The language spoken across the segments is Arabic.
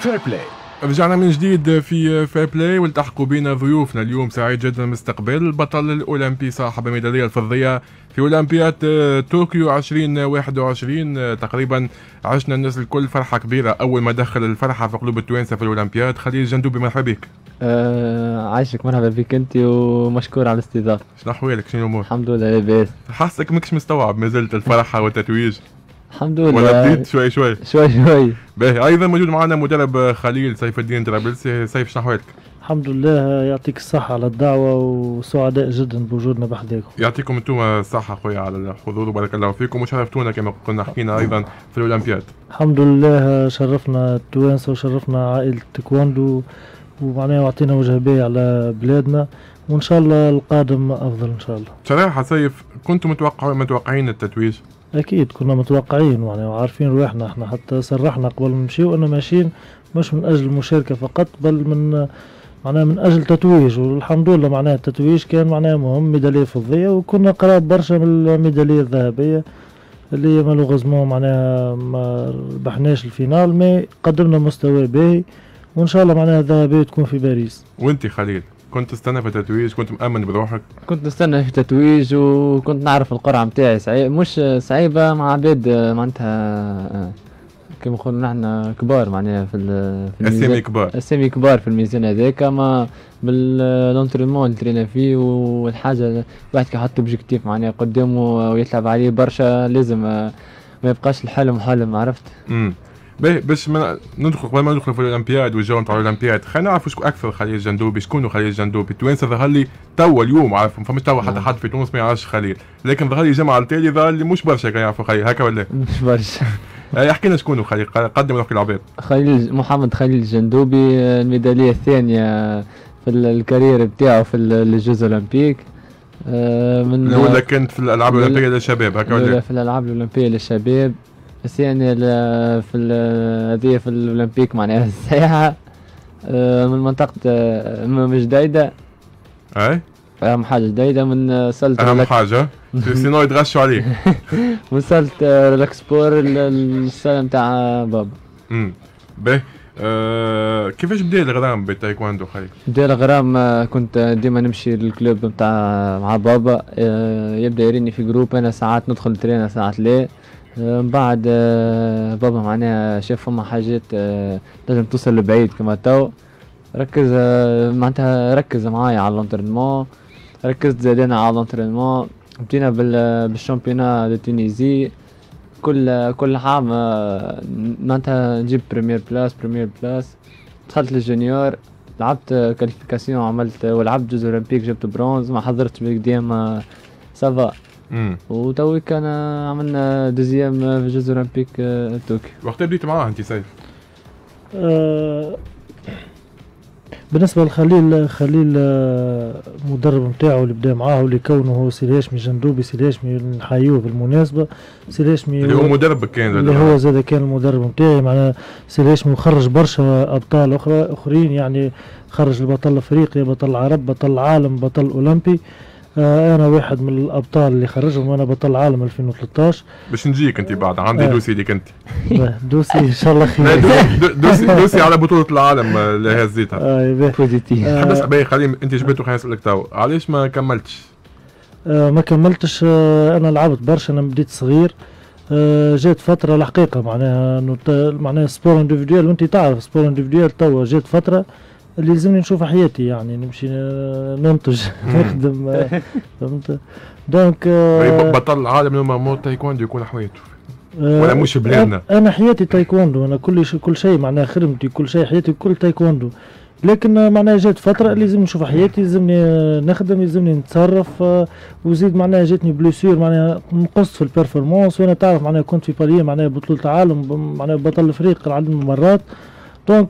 فير بلاي. رجعنا من جديد في فير بلاي والتحقوا بنا ضيوفنا اليوم. سعيد جدا باستقبال البطل الاولمبي صاحب الميداليه الفضيه في اولمبياد طوكيو 2021. تقريبا عشنا الناس الكل فرحه كبيره اول ما دخل الفرحه في قلوب التوانسه في الاولمبياد. خليل الجندوبي مرحبا بك. عايشك، مرحبا بك انت ومشكور على الاستضافه. شنو احوالك؟ شنو الامور؟ الحمد لله لاباس. حاسك ماكش مستوعب مازالت الفرحه والتتويج. الحمد لله ولا بديت شوي شوي شوي شوي. باهي، ايضا موجود معنا مدرب خليل سيف الدين طرابلسي. سيف شنو احوالك؟ الحمد لله، يعطيك الصحة على الدعوة وسعداء جدا بوجودنا بحذاكم. يعطيكم انتم الصحة خويا على الحضور وبارك الله فيكم وشرفتونا كما كنا حكينا ايضا في الاولمبياد. الحمد لله شرفنا التوانسة وشرفنا عائلة تايكوندو ومعناها وعطينا وجه باهي على بلادنا، وان شاء الله القادم افضل ان شاء الله. بصراحة سيف، كنتم متوقعين التتويج؟ اكيد كنا متوقعين معناها وعارفين رواحنا، احنا حتى صرحنا قبل ما نمشيو انه ماشيين مش من اجل المشاركه فقط بل من معناها من اجل تتويج، والحمد لله معناها التتويج كان معناها مهم، ميداليه فضيه وكنا قراب برشا من الميداليه الذهبيه اللي مالوغوزمون معناها ما ربحناش الفينال، مي قدمنا مستوى باهي وان شاء الله معناها الذهبيه تكون في باريس. وانت خليل كنت تستنى في تتويج؟ كنت مأمن بروحك؟ كنت نستنى في تتويج وكنت نعرف القرعة متاعي مش صعيبة مع عباد معناتها كما نقولوا نحن كبار معناها في اسامي كبار، اسامي كبار في الميزان هذاك، ما باللونتريمون اللي ترينا فيه والحاجة الواحد كي يحط اوبجيكتيف معناها قدامه ويتلعب عليه برشا لازم ما يبقاش الحلم حلم، عرفت؟ باهي، باش ندخل قبل ما ندخل في الاولمبياد والجو نتاع الاولمبياد خلينا نعرفوا شكون اكثر خليل الجندوبي، شكون خليل الجندوبي؟ التوانسه ظهر لي توا اليوم، عارف ما فماش توا حتى حد في تونس ما يعرفش خليل، لكن ظهر لي جمعه التالي ظهر لي مش برشا كانوا يعرفوا خليل، هكا ولا؟ مش برشا. احكي لنا شكون خليل، قدم روحك للعباد. خليل محمد خليل الجندوبي، الميداليه الثانيه في الكارير نتاعو في الجوز اولمبيك. من ولا كانت في الالعاب الاولمبيه للشباب هكا ولا؟ في الالعاب الاولمبيه للشباب الثانية في هذه في الأولمبيك معناها الساعة من منطقة من جديدة. أي؟ أهم حاجة جديدة من سلة أهم حاجة سينو يتغشوا عليك. من سلة ريلاكسبور للسلة نتاع بابا. باهي، كيفاش بدا الغرام بالتايكوندو خليل؟ بدا الغرام كنت ديما نمشي للكلوب نتاع مع بابا، يبدا يريني في جروب، أنا ساعات ندخل ترينا ساعات لا. من بعد بابا معناها شاف فما حاجات تنجم توصل لبعيد كما تو، ركز معناتها ركز معايا على الانترينمون، ركزت زادانا على الانترينمون، بدينا بالشامبيونا التونيزي كل عام معناتها نجيب بريمير بلاس، دخلت للجونيور، لعبت كاليفيكاسيون عملت ولعبت جوز اولمبيك جبت برونز، ما حضرتش بالقدام سافا. وتويك انا عملنا دوزيام في جوز اولمبيك طوكيو. وقتها بديت معاه انت سيف؟ بالنسبه لخليل، خليل المدرب نتاعو اللي بدا معاه واللي كونه هو سي الهاشمي جندوبي، سي الهاشمي نحيوه بالمناسبه، سي الهاشمي اللي هو مدرب كان اللي هو زاد كان المدرب نتاعي، معناها سي الهاشمي وخرج برشا ابطال اخرين، يعني خرج البطل افريقيا، بطل عرب، بطل عالم، بطل اولمبي. انا واحد من الابطال اللي خرجهم، وانا بطل عالم 2013. باش نجيك انت بعد، عندي دوسي ليك انت. دوسي ان شاء الله خير. دوسي على بطوله العالم اللي هزيتها. بوزيتيف. بس باهي خليل، انت جبته خليني نسالك توا، علاش ما كملتش؟ ما كملتش، انا لعبت برشا، انا بديت صغير، جات فتره الحقيقه معناها انه معناها سبور انديفيديوال، وانت تعرف سبور انديفيديوال توا جات فتره اللي لازمني نشوف حياتي، يعني نمشي ننتج نخدم، فهمت؟ دونك بطل العالم لما موت تايكوندو يكون حياته ولا مش بلادنا. انا حياتي تايكوندو، انا كل شيء معناها خدمتي كل شيء حياتي كل تايكوندو، لكن معناها جات فتره لازم نشوف حياتي، لازمني نخدم، لازمني نتصرف، وزيد معناها جاتني بلوسير، معناها نقصت في البرفورمانس، وانا تعرف معناها كنت في باريس معناها بطوله عالم، معناها بطل الفريق العالم مرات. دونك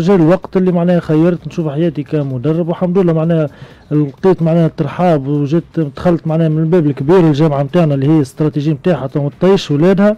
جا الوقت اللي معناها خيرت نشوف حياتي كمدرب، والحمد لله معناها لقيت معناها الترحاب، وجيت دخلت معناها من الباب الكبير الجامعه نتاعنا اللي هي الاستراتيجي نتاعها، طيش ولادها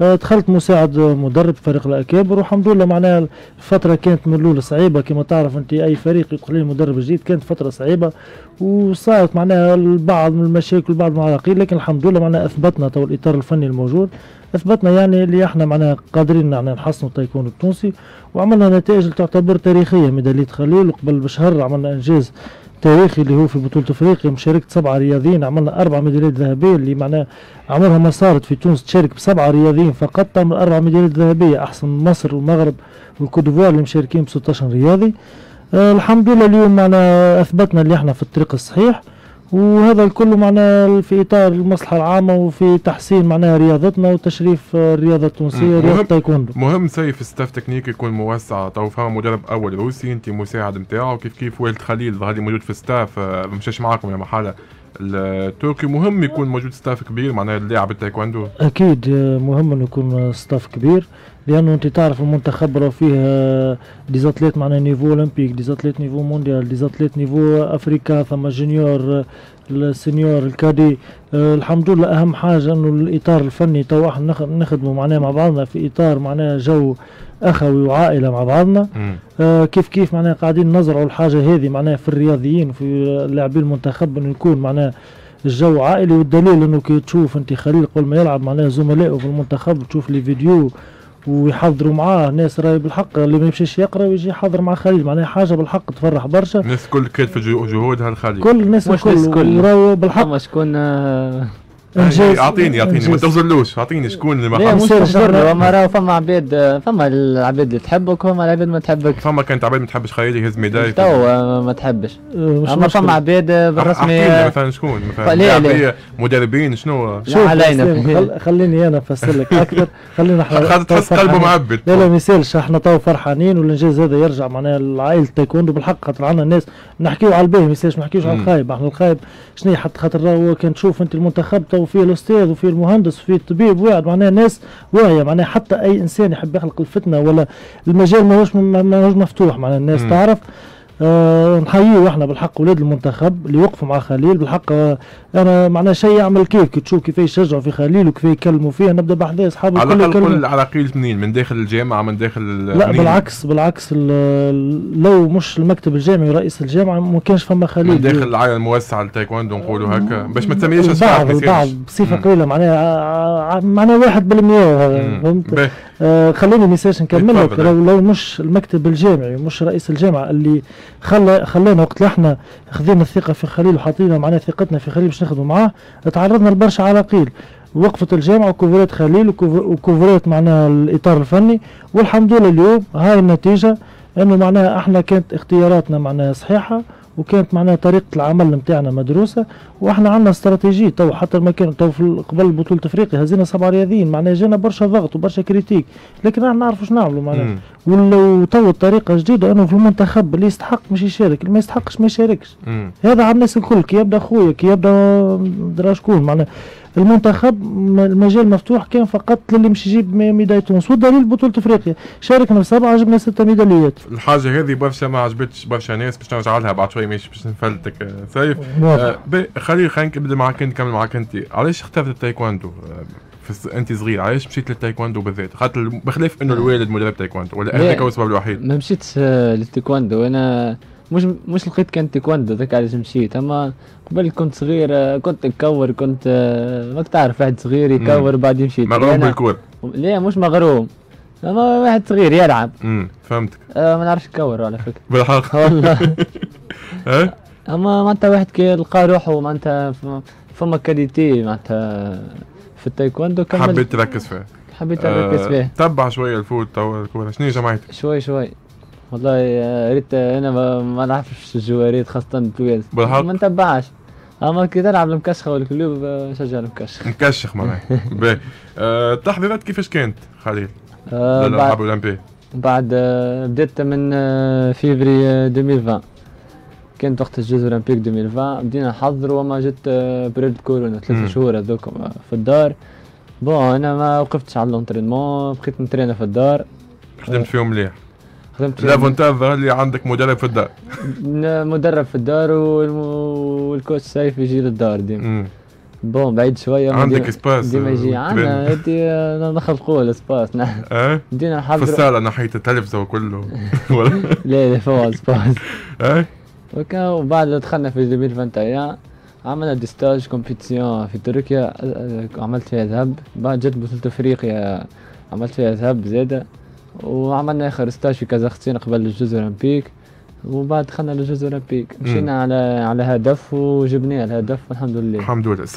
دخلت مساعد مدرب فريق الاكابر والحمد لله. معناها الفتره كانت من الاولى صعيبه كما تعرف انت، اي فريق يدخل له مدرب جديد كانت فتره صعيبه وصارت معناها البعض من المشاكل وبعض المعارقين، لكن الحمد لله معناها اثبتنا تو الاطار الفني الموجود، اثبتنا يعني اللي احنا معناها قادرين نحسنوا التايكوندو التونسي، وعملنا نتائج تعتبر تاريخيه. ميداليه خليل، وقبل بشهر عملنا انجاز تاريخي اللي هو في بطوله افريقيا مشاركه 7 رياضيين، عملنا 4 ميداليات ذهبيه اللي معناها عمرها ما صارت في تونس تشارك ب7 رياضيين فقط تعمل 4 ميداليات ذهبيه، احسن من مصر والمغرب والكوت ديفوار اللي مشاركين ب16 رياضي. الحمد لله اليوم معناها اثبتنا اللي احنا في الطريق الصحيح، وهذا الكل معناها في اطار المصلحه العامه وفي تحسين معناها رياضتنا وتشريف الرياضه التونسيه رياضه التايكوندو. مهم سيف الستاف تكنيك يكون موسع، تو فما مدرب اول روسي انت مساعد نتاعو، كيف كيف والد خليل ظهر لي موجود في الستاف، ما مشاش معاكم يا محاله التركي، مهم يكون موجود ستاف كبير معناها اللاعب التايكوندو. اكيد مهم انه يكون ستاف كبير، لانه انت تعرف المنتخب راه فيه ديزاتليت معناها نيفو اولمبيك، ديزاتليت نيفو مونديال، ديزاتليت نيفو افريكا، ثم جونيور السنيور الكادي. الحمد لله اهم حاجه انه الاطار الفني تو احنا نخدموا معناها مع بعضنا في اطار معناها جو اخوي وعائله مع بعضنا. كيف كيف معناها قاعدين نزرعوا الحاجه هذه معناها في الرياضيين وفي لاعبي المنتخب انه يكون معناها الجو عائلي، والدليل انه كي تشوف انت خليل قبل ما يلعب معناها زملائه في المنتخب تشوف لي فيديو ويحضروا معاه ناس راهي بالحق اللي ما يمشيش يقرا ويجي يحضر مع خليل، معناها حاجه بالحق تفرح برشا. الناس الكل كانت في جهودها لخليل، كل الناس الكل راهو بالحق. اما شكون اعطيني ما توصلوش، اعطيني شكون اللي ما حبش. اما راهو فما عباد، فما العباد اللي تحبك وفما العباد ما تحبكش، فما كانت عباد ما تحبش خليل يهز ميداي تو ما تحبش، اما فما عباد بالرسمي. اعطيني مثلا شكون مثلا مدربين شنو علينا، خليني انا نفسر لك اكثر. خلينا احنا تحس قلبه معبد. لا لا ما يسالش، احنا تو فرحانين والانجاز هذا يرجع معناها لعائله التايكوندو بالحق، خاطر عندنا الناس نحكيو على الباهي ما يسالش، ما نحكيوش على الخايب. احنا الخايب شنو حتى خاطر كان تشوف انت المنتخب وفيه الاستاذ وفيه المهندس وفيه الطبيب واعد، معناها ناس واعيه، معناها حتى اي انسان يحب يخلق الفتنه ولا المجال ماهوش مفتوح، معناها الناس تعرف. نحييه احنا بالحق ولاد المنتخب اللي وقفوا مع خليل بالحق. انا معناها شيء يعمل كيف كي تشوف كيفاش يشجعوا في خليل وكيفاش يكلموا فيه. نبدا بحذايا اصحابي على الاقل على قيل منين، من داخل الجامعه من داخل لا منين. بالعكس بالعكس، لو مش المكتب الجامعي ورئيس الجامعه ما كانش فما خليل من داخل العائله الموسعه للتايكوندو نقولوا هكا باش ما تسميهاش اصحاب البعض بصفه قليله، معناها 1% هذا فهمت. خليني ميساج نكمل لك، لو مش المكتب الجامعي ومش رئيس الجامعه اللي خلانا وقت احنا خذينا الثقه في خليل وحطينا معناها ثقتنا في خليل باش نخدموا معاه، تعرضنا لبرشا عراقيل. وقفت الجامعه وكوفرات خليل وكوفرات معناها الاطار الفني، والحمد لله اليوم هاي النتيجه انه معناها احنا كانت اختياراتنا معناها صحيحه، وكانت معناها طريقه العمل نتاعنا مدروسه، واحنا عندنا استراتيجيه. تو حتى ما كان تو قبل بطوله افريقيا هزينا 7 رياضيين، معناها جانا برشا ضغط وبرشا كريتيك، لكن احنا نعرفوا شنو نعملوا معناها. ولو تو الطريقه جديده انه في المنتخب اللي يستحق مش يشارك، اللي ما يستحقش ما يشاركش. هذا على الناس الكل، كي يبدا خويا كي يبدا درا شكون معناها. المنتخب المجال مفتوح كان فقط للي مش يجيب ميداي تونس، والدليل بطولة افريقيا شاركنا ب7 جبنا 6 ميداليات. الحاجة هذه برشا ما عجبتش برشا ناس، باش نرجع لها بعد شوية ماشي باش نفلتك سيف. خليل خلينا نبدا معاك انت، نكمل معاك انت، علاش اخترت التايكوندو؟ انت صغير علاش مشيت للتايكوندو بالذات؟ خاطر بخلاف انه الوالد مدرب تايكوندو ولا اهلك هو السبب الوحيد؟ ما مشيتش للتايكوندو، انا مش لقيت كان تايكوندو ذاك علاش مشيت. اما قبل كنت صغير كنت نكور، كنت ماك تعرف واحد صغير يكور بعد يمشي مغروم بالكور. لا مش مغروم، اما واحد صغير يلعب. فهمتك. ما نعرفش نكور على فكره بالحق والله. اما معناتها واحد كي لقى روحه معناتها فما كاليتي معناتها في التايكوندو حبيت تركز فيها، حبيت نركز فيها. تبع شويه الفوت تو شنو جماعتك؟ شوي شوي والله يا ريت. انا ما نعرفش الجواريت خاصة التويلز ما نتبعش، اما كي تلعب المكشخة والكلوب نشجع المكشخ. مكشخ معناها. باهي التحضيرات كيفاش كانت خليل؟ للألعاب الأولمبية بعد بدات من فيفري 2020، كانت وقت الجوز أولمبيك 2020 بدينا نحضروا، وما جت بريد كورونا 3 شهور هذوك في الدار. بون انا ما وقفتش على الانترينمون، بقيت نترينا في الدار، خدمت فيهم مليح. لافونتاج اللي عندك مدرب في الدار. مدرب في الدار والكوتش سيف يجي للدار ديما. بون بعيد شويه عندك سباس ديما يجي عندنا هادي نخلقوه السباس نحن بدينا نحضروا في الصاله ناحيه التلفزه وكله لا لا فوا سباس وبعد دخلنا في 2021 عملنا دي ستاج كومبيتيسيون في تركيا عملت فيها ذهب، بعد جت بطولة افريقيا عملت فيها ذهب زاده، وعملنا اخر ستاج في كازاخستان قبل الجوز اولمبيك، وبعد دخلنا للجوز اولمبيك مشينا على هدف وجبناه الهدف والحمد لله. الحمد لله.